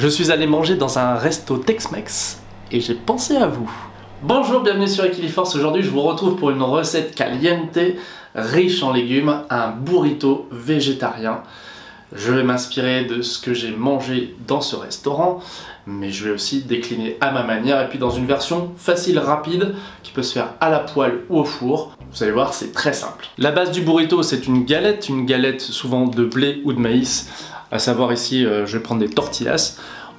Je suis allé manger dans un resto Tex-Mex et j'ai pensé à vous. Bonjour, bienvenue sur Equiliforce. Aujourd'hui, je vous retrouve pour une recette caliente, riche en légumes, un burrito végétarien. Je vais m'inspirer de ce que j'ai mangé dans ce restaurant, mais je vais aussi décliner à ma manière et puis dans une version facile, rapide, qui peut se faire à la poêle ou au four. Vous allez voir, c'est très simple. La base du burrito, c'est une galette souvent de blé ou de maïs, à savoir ici, je vais prendre des tortillas.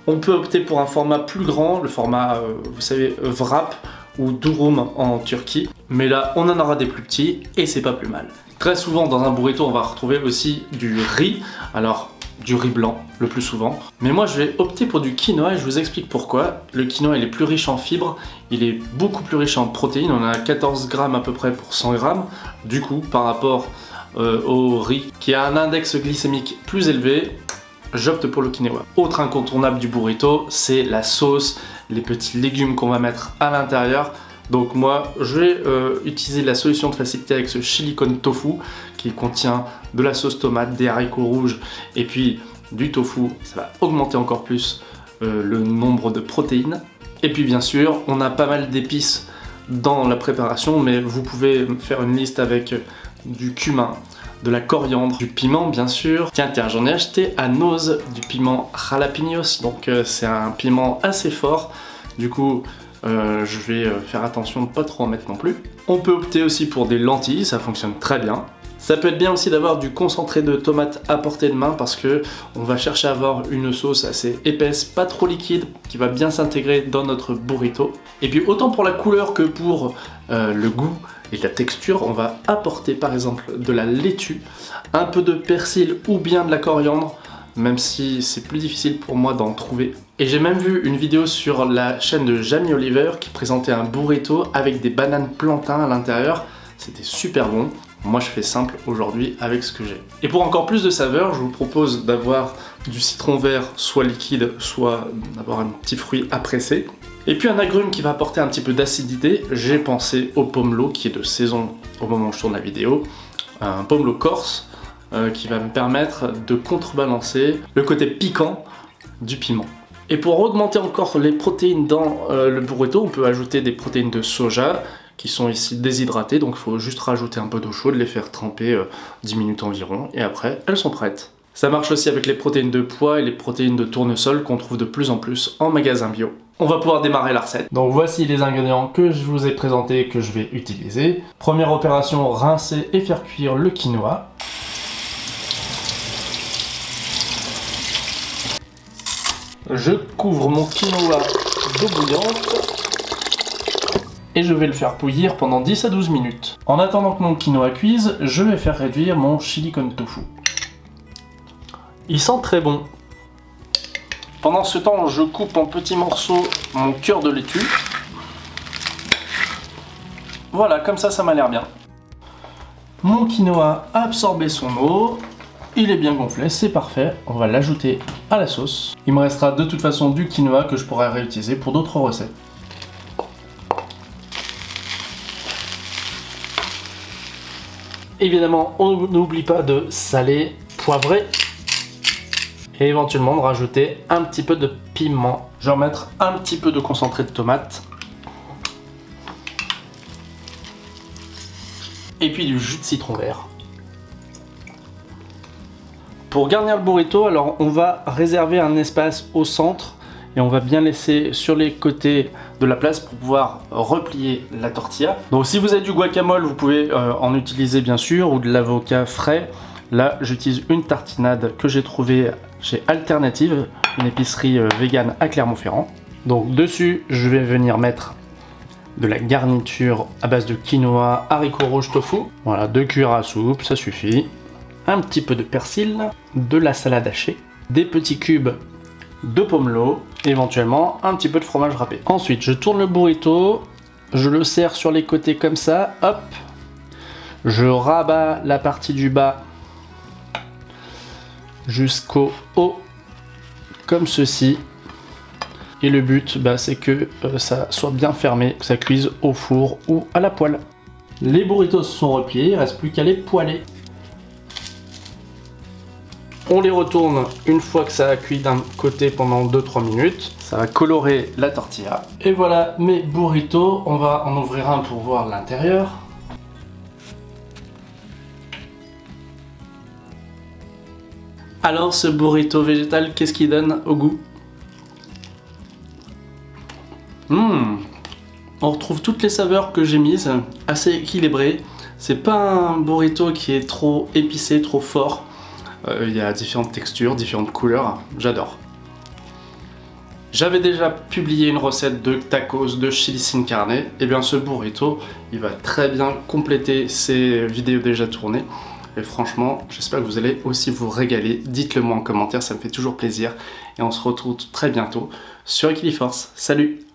On peut opter pour un format plus grand, le format, vous savez, wrap ou durum en Turquie, mais là, on en aura des plus petits et c'est pas plus mal. Très souvent dans un burrito on va retrouver aussi du riz, alors du riz blanc le plus souvent. Mais moi je vais opter pour du quinoa et je vous explique pourquoi. Le quinoa il est plus riche en fibres, il est beaucoup plus riche en protéines, on a 14 grammes à peu près pour 100 grammes. Du coup par rapport au riz qui a un index glycémique plus élevé, j'opte pour le quinoa. Autre incontournable du burrito, c'est la sauce, les petits légumes qu'on va mettre à l'intérieur. Donc moi, je vais utiliser la solution de facilité avec ce chili con tofu qui contient de la sauce tomate, des haricots rouges et puis du tofu. Ça va augmenter encore plus le nombre de protéines. Et puis bien sûr, on a pas mal d'épices dans la préparation, mais vous pouvez faire une liste avec du cumin, de la coriandre, du piment bien sûr. Tiens, j'en ai acheté à Noz du piment jalapenos, donc c'est un piment assez fort. Du coup, je vais faire attention de pas trop en mettre non plus. On peut opter aussi pour des lentilles, ça fonctionne très bien. Ça peut être bien aussi d'avoir du concentré de tomates à portée de main parce que on va chercher à avoir une sauce assez épaisse, pas trop liquide, qui va bien s'intégrer dans notre burrito. Et puis autant pour la couleur que pour le goût et la texture, on va apporter par exemple de la laitue, un peu de persil ou bien de la coriandre, même si c'est plus difficile pour moi d'en trouver. Et j'ai même vu une vidéo sur la chaîne de Jamie Oliver qui présentait un burrito avec des bananes plantains à l'intérieur. C'était super bon. Moi je fais simple aujourd'hui avec ce que j'ai. Et pour encore plus de saveur, je vous propose d'avoir du citron vert, soit liquide, soit d'avoir un petit fruit à presser. Et puis un agrume qui va apporter un petit peu d'acidité. J'ai pensé au pomelo qui est de saison au moment où je tourne la vidéo. Un pomelo corse. Qui va me permettre de contrebalancer le côté piquant du piment. Et pour augmenter encore les protéines dans le burrito, on peut ajouter des protéines de soja qui sont ici déshydratées, donc il faut juste rajouter un peu d'eau chaude, les faire tremper 10 minutes environ, et après elles sont prêtes. Ça marche aussi avec les protéines de pois et les protéines de tournesol qu'on trouve de plus en plus en magasin bio. On va pouvoir démarrer la recette. Donc voici les ingrédients que je vous ai présentés et que je vais utiliser. Première opération, rincer et faire cuire le quinoa. Je couvre mon quinoa d'eau bouillante et je vais le faire bouillir pendant 10 à 12 minutes. En attendant que mon quinoa cuise, je vais faire réduire mon chili con tofu. Il sent très bon. Pendant ce temps, je coupe en petits morceaux mon cœur de laitue. Voilà, comme ça, ça m'a l'air bien. Mon quinoa a absorbé son eau. Il est bien gonflé, c'est parfait, on va l'ajouter à la sauce. Il me restera de toute façon du quinoa que je pourrai réutiliser pour d'autres recettes. Évidemment, on n'oublie pas de saler, poivrer et éventuellement de rajouter un petit peu de piment. Je vais remettre un petit peu de concentré de tomate. Et puis du jus de citron vert. Pour garnir le burrito, alors on va réserver un espace au centre et on va bien laisser sur les côtés de la place pour pouvoir replier la tortilla. Donc si vous avez du guacamole, vous pouvez en utiliser bien sûr, ou de l'avocat frais. Là, j'utilise une tartinade que j'ai trouvée chez Alternative, une épicerie végane à Clermont-Ferrand. Donc dessus, je vais venir mettre de la garniture à base de quinoa, haricots rouges, tofu. Voilà, 2 cuillères à soupe, ça suffit. Un petit peu de persil, de la salade hachée, des petits cubes de pomelo, éventuellement un petit peu de fromage râpé. Ensuite, je tourne le burrito, je le serre sur les côtés comme ça, hop, je rabats la partie du bas jusqu'au haut, comme ceci. Et le but, c'est que ça soit bien fermé, que ça cuise au four ou à la poêle. Les burritos sont repliés, il ne reste plus qu'à les poêler. On les retourne une fois que ça a cuit d'un côté pendant 2-3 minutes. Ça va colorer la tortilla. Et voilà mes burritos. On va en ouvrir un pour voir l'intérieur. Alors ce burrito végétal, qu'est-ce qu'il donne au goût? On retrouve toutes les saveurs que j'ai mises, assez équilibré. C'est pas un burrito qui est trop épicé, trop fort. Il y a différentes textures, différentes couleurs, j'adore. J'avais déjà publié une recette de tacos de chilis sin carne. Et bien ce burrito, il va très bien compléter ces vidéos déjà tournées. Et franchement, j'espère que vous allez aussi vous régaler. Dites-le moi en commentaire, ça me fait toujours plaisir. Et on se retrouve très bientôt sur Equiliforce. Salut!